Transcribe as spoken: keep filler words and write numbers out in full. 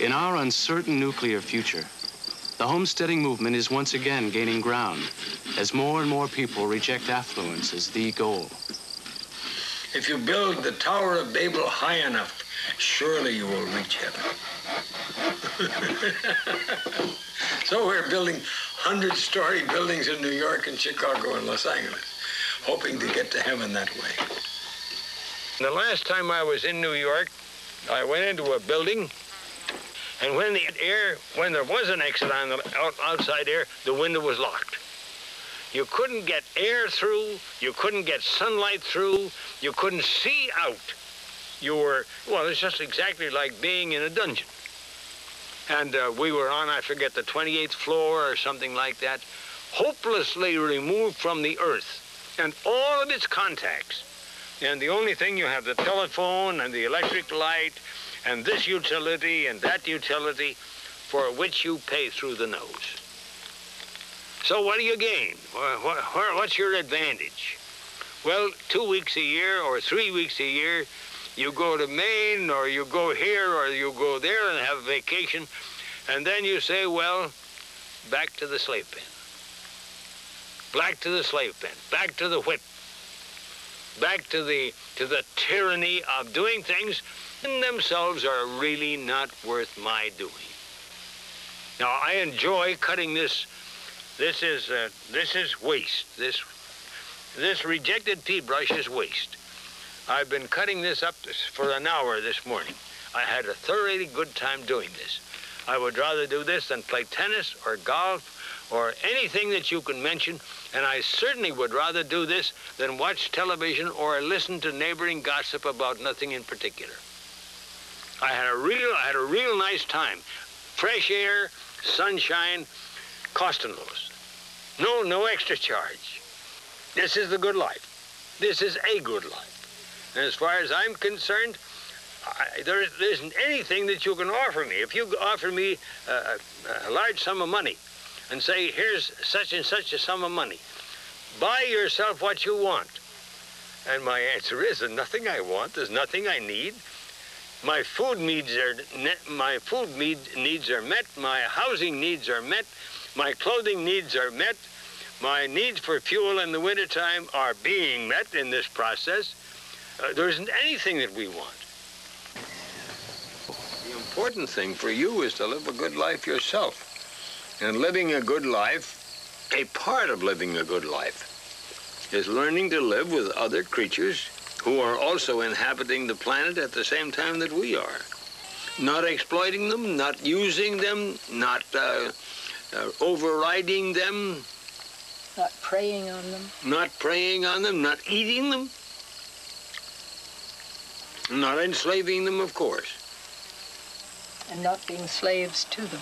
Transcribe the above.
In our uncertain nuclear future, the homesteading movement is once again gaining ground as more and more people reject affluence as the goal. If you build the Tower of Babel high enough, surely you will reach heaven. So we're building hundred-story buildings in New York and Chicago and Los Angeles, hoping to get to heaven that way. The last time I was in New York, I went into a building, and when the air, when there was an exit on the outside air, the window was locked. You couldn't get air through, you couldn't get sunlight through, you couldn't see out. You were, well, it's just exactly like being in a dungeon. And uh, we were on, I forget, the twenty-eighth floor or something like that, hopelessly removed from the earth and all of its contacts. And the only thing you have, the telephone and the electric light and this utility and that utility for which you pay through the nose. So what do you gain? What's your advantage? Well, two weeks a year or three weeks a year, you go to Maine, or you go here, or you go there and have a vacation, and then you say, well, back to the slave pen. Back to the slave pen, back to the whip, back to the, to the tyranny of doing things in themselves are really not worth my doing. Now, I enjoy cutting this. This is, uh, this is waste. This, this rejected pea brush is waste. I've been cutting this up for an hour this morning. I had a thoroughly good time doing this. I would rather do this than play tennis or golf or anything that you can mention, and I certainly would rather do this than watch television or listen to neighboring gossip about nothing in particular. I had a real, I had a real nice time. Fresh air, sunshine, costingless. No, no extra charge. This is the good life. This is a good life. And as far as I'm concerned, I, there, there isn't anything that you can offer me. If you offer me uh, a, a large sum of money and say, here's such and such a sum of money, buy yourself what you want. And my answer is, there's nothing I want, there's nothing I need. My food needs are, my food need, needs are met, my housing needs are met, my clothing needs are met, my needs for fuel in the wintertime are being met in this process. Uh, there isn't anything that we want. The important thing for you is to live a good life yourself. And living a good life, a part of living a good life, is learning to live with other creatures who are also inhabiting the planet at the same time that we are. Not exploiting them, not using them, not uh, uh, overriding them. Not preying on them. Not preying on them, not eating them. Not enslaving them, of course. And not being slaves to them.